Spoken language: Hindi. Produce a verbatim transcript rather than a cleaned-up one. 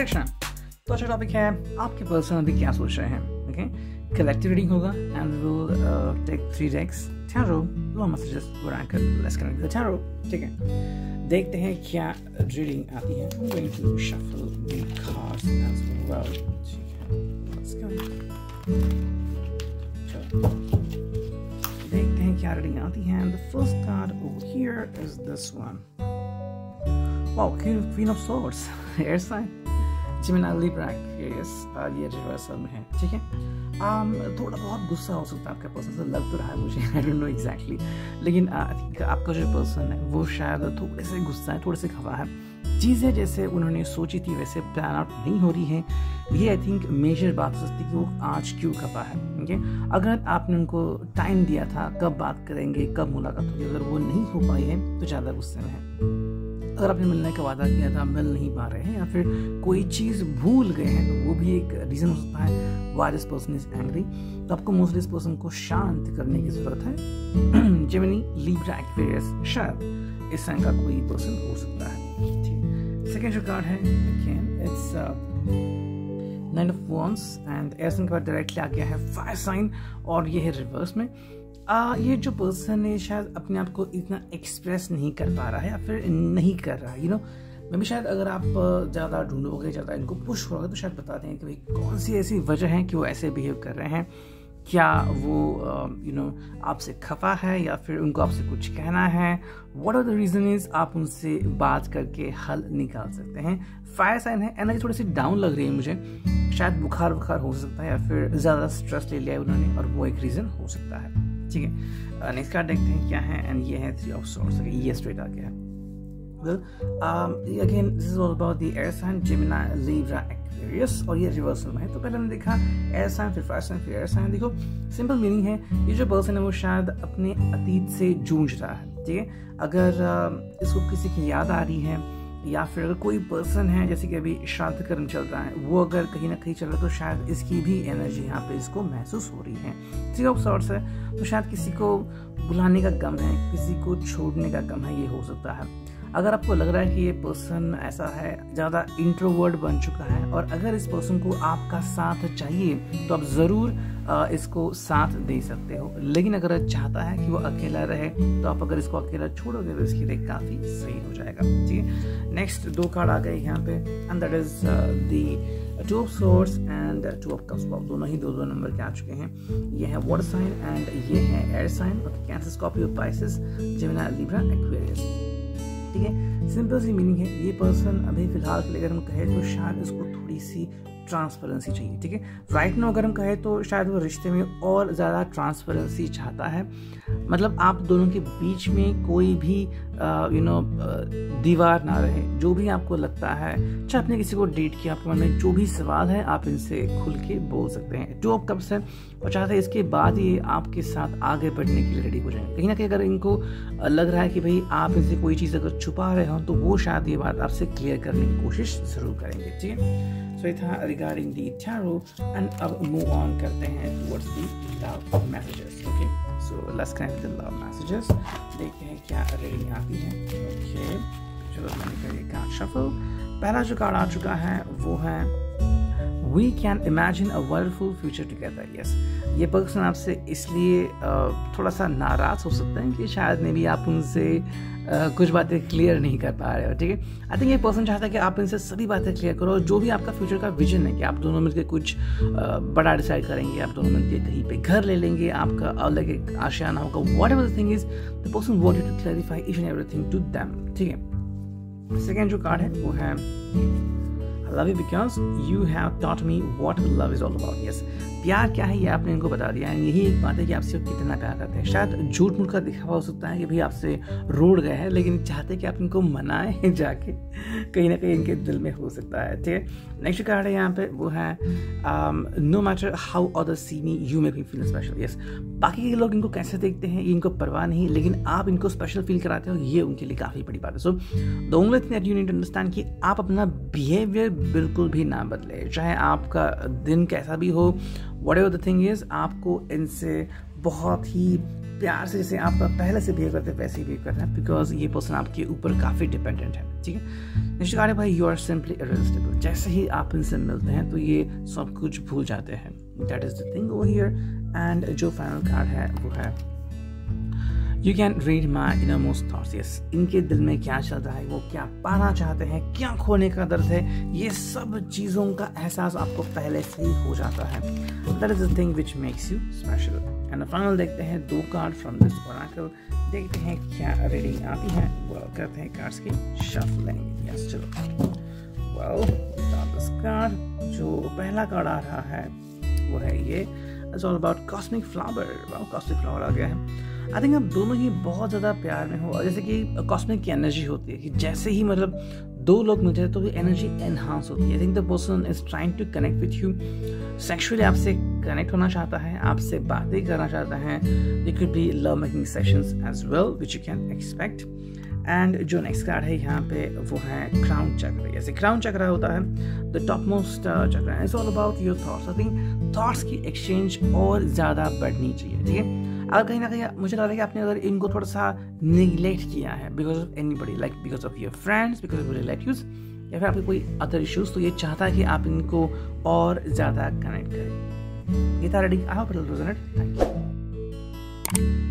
सेक्शन। तो अच्छा टॉपिक है आपके पर्सन अभी क्या सोच रहे हैं। ओके, कलेक्टिव रीडिंग होगा and we will take three decks tarot long messages for anchor let's connect the tarot. ठीक है, देखते हैं क्या रीडिंग आती है। I am going to shuffle the cards as well. ठीक है, लेट्स गो। चलो देखते हैं क्या रीडिंग आती है। And the first card over here is this one. Wow, queen of swords, air sign, Gemini Libra case ये रिवर्सल में है। ठीक है, um, थोड़ा बहुत गुस्सा हो सकता है आपका पर्सन से। लग तो रहा है मुझे, आई डोंट नो एग्जैक्टली, लेकिन uh, आपका जो पर्सन है वो शायद थोड़े से गुस्सा है, थोड़े से खफा है। चीज़ें जैसे उन्होंने सोची थी वैसे प्लान आउट नहीं हो रही है। ये आई थिंक मेजर बात हो सकती है कि वो आज क्यों खफा है। ठीक है, अगर आपने उनको टाइम दिया था कब बात करेंगे, कब मुलाकात होगी, अगर वो नहीं हो पाई है तो ज़्यादा गुस्से में है। अगर आपने मिलने का वादा किया था, मिल नहीं पा रहे हैं या फिर कोई चीज़ भूल गए हैं, तो वो भी एक रीज़न हो सकता है why this person is angry. तो आपको मोस्टली इस पर्सन को शांत करने की ज़रूरत है। जेमिनी लिब्रा एक्वेरियस, शायद इस संग का कोई पर्सन हो सकता है। ठीक, सेकेंड जो कार्ड है again it's nine of wands and air sign के बाद डायरेक्टली आ गया है फायर साइन, और ये है रिवर्स में। आ, ये जो पर्सन है शायद अपने आप को इतना एक्सप्रेस नहीं कर पा रहा है या फिर नहीं कर रहा है। यू नो मे बी शायद अगर आप ज़्यादा ढूंढोगे, ज़्यादा इनको पुश करोगे तो शायद बता दें कि भाई कौन सी ऐसी वजह है कि वो ऐसे बिहेव कर रहे हैं। क्या वो यू नो आपसे खफा है या फिर उनको आपसे कुछ कहना है। What are the reason is, आप उनसे बात करके हल निकाल सकते हैं। फायर साइन है, एनर्जी थोड़ी सी डाउन लग रही है मुझे, शायद बुखार बुखार हो सकता है या फिर ज़्यादा स्ट्रेस ले लिया है उन्होंने, और वो एक रीज़न हो सकता है। ठीक है, नेक्स्ट कार्ड देखते हैं क्या है। एंड ये है थ्री ऑफ सोर्स, ये स्ट्रेट आ गया है। Again this is all about the air sign, Gemini Libra Aquarius, और ये रिवर्सल में है। तो पहले हमने देखा एयर साइन, फिर फायर साइन, फिर एयर साइन। देखो सिंपल मीनिंग है, ये जो पर्सन है वो शायद अपने अतीत से जूझ रहा है। ठीक है, अगर uh, इसको किसी की याद आ रही है या फिर अगर कोई पर्सन है जैसे कि अभी श्राद्धकर्म चल रहा है, वो अगर कहीं ना कहीं चल रहा है तो शायद इसकी भी एनर्जी यहाँ पे इसको महसूस हो रही है। थ्री ऑफ सॉर्ट्स है तो शायद किसी को बुलाने का गम है, किसी को छोड़ने का गम है, ये हो सकता है। अगर आपको लग रहा है कि ये पर्सन ऐसा है, ज़्यादा इंट्रोवर्ट बन चुका है, और अगर इस पर्सन को आपका साथ चाहिए तो आप ज़रूर इसको साथ दे सकते हो। लेकिन अगर चाहता है कि वो अकेला रहे तो आप अगर इसको अकेला छोड़ोगे तो इसके लिए काफ़ी सही हो जाएगा। ठीक है, नेक्स्ट दो कार्ड आ गए यहाँ पे। And that is the two of swords and two of cups, दोनों ही दो दो नंबर के आ चुके हैं। ये है वाटर साइन एंड ये है air sign. Okay, Cancer, Scorpio, Pisces, Gemini, Libra, Aquarius. ठीक है, सिंपल सी मीनिंग है, ये पर्सन अभी फिलहाल के लिए अगर हम कहें तो शायद इसको थोड़ी सी ट्रांसपेरेंसी चाहिए। ठीक है, राइट नाउ अगर हम कहें तो शायद वो रिश्ते में और ज़्यादा ट्रांसपेरेंसी चाहता है। मतलब आप दोनों के बीच में कोई भी यू नो दीवार ना रहे। जो भी आपको लगता है, चाहे आपने किसी को डेट किया, आपके मन में जो भी सवाल है आप इनसे खुल के बोल सकते हैं। टू ऑफ कप्स है और चाहते हैं इसके बाद ये आपके साथ आगे बढ़ने के लिए रेडी हो जाएंगे। कहीं ना कहीं अगर इनको लग रहा है कि भाई आप इनसे कोई चीज़ अगर छुपा रहे हो तो वो शायद ये बात आपसे क्लियर करने की कोशिश ज़रूर करेंगे। ठीक है, सो ये था रिगार्डिंग दी टैरो। एंड अब मूव ऑन करते हैं towards the love messages. Okay, so let's connect the love messages, देखते हैं क्या रीडिंग आती है। ओके, चलो मैंने करिए कार्ड शफल। पहला जो कार्ड आ चुका है वो है we can imagine a wonderful future together. Yes, ये पर्सन आपसे इसलिए थोड़ा सा नाराज़ हो सकते हैं कि शायद मे भी आप उनसे Uh, कुछ बातें क्लियर नहीं कर पा रहे हो। ठीक है, आई थिंक ये पर्सन चाहता है कि आप इनसे सभी बातें क्लियर करो, जो भी आपका फ्यूचर का विजन है कि आप दोनों मिलकर कुछ uh, बड़ा डिसाइड करेंगे, आप दोनों मिलकर कहीं पे घर ले लेंगे, आपका अलग एक आशियाना होगा, whatever the thing is, the person wanted to clarify each and everything to them. ठीक है, सेकेंड जो कार्ड है वो है I love you because you have taught me what love is all about. Yes, प्यार क्या है ये आपने इनको बता दिया है। यही एक बात है कि आपसे कितना प्यार करते हैं। शायद झूठ मूठ का दिखावा हो सकता है कि भाई आपसे रोड़ गए हैं, लेकिन चाहते हैं कि आप इनको मनाएं जाके, कहीं ना कहीं इनके दिल में हो सकता है। ठीक है, नेक्स्ट कार्ड है यहाँ पे वो है no matter how other see me you make me feel special. Yes, बाकी के लोग इनको कैसे देखते हैं ये इनको परवाह नहीं, लेकिन आप इनको स्पेशल फील कराते हो, ये उनके लिए काफ़ी बड़ी बात है। So the only thing that you need to understand कि आप अपना बिहेवियर बिल्कुल भी ना बदले, चाहे आपका दिन कैसा भी हो, whatever the thing is, आपको इनसे बहुत ही प्यार से जैसे आप पहले से बिहेव करते हैं वैसे ही बिहेव करना है, बिकॉज ये पर्सन आपके ऊपर काफ़ी डिपेंडेंट है। ठीक है निश्चिकार्य भाई, यू आर सिंपली इरेसिस्टिबल। जैसे ही आप इनसे मिलते हैं तो ये सब कुछ भूल जाते हैं। That is the thing over here. And जो फाइनल कार्ड है वो है you can read my innermost thoughts. Yes, इनके दिल में क्या चल रहा है, वो क्या पाना चाहते हैं, क्या खोने का दर्द है, ये सब चीज़ों का एहसास आपको पहले से ही हो जाता है। That is the thing which makes you special. And final देखते हैं दो कार्ड फ्रॉम दिस ओरेकल, देखते हैं क्या रीडिंग आती है। वो करते हैं कार्ड्स की शफलिंग। यस चलो, वेल दिस कार्ड जो पहला कार्ड आ रहा है वो है ये it's all about cosmic flower. Wow, cosmic flower आ गया है। आई थिंक आप दोनों ही बहुत ज़्यादा प्यार में हो, और जैसे कि कॉस्मिक की एनर्जी होती है कि जैसे ही मतलब दो लोग मिलते हैं तो ये एनर्जी एनहांस होती है। I think the person is trying to connect with you sexually, आपसे कनेक्ट होना चाहता है, आपसे बातें करना चाहता है। It could be love making sessions as well which you can expect. And जो नेक्स्ट कार्ड है यहाँ पे वो है क्राउन चक्र। जैसे क्राउन चक्र होता है the top most chakra. It's all about your thoughts. I think thoughts की एक्सचेंज और ज़्यादा बढ़नी चाहिए। ठीक है, अगर कहीं ना कहीं मुझे लग रहा है कि आपने अगर इनको थोड़ा सा निगलेक्ट किया है because of anybody, like because of your friends, because of relatives या फिर आपके कोई अदर इश्यूज, तो ये चाहता है कि आप इनको और ज़्यादा कनेक्ट करें। ये था reading. I hope it will resonate. Thank you.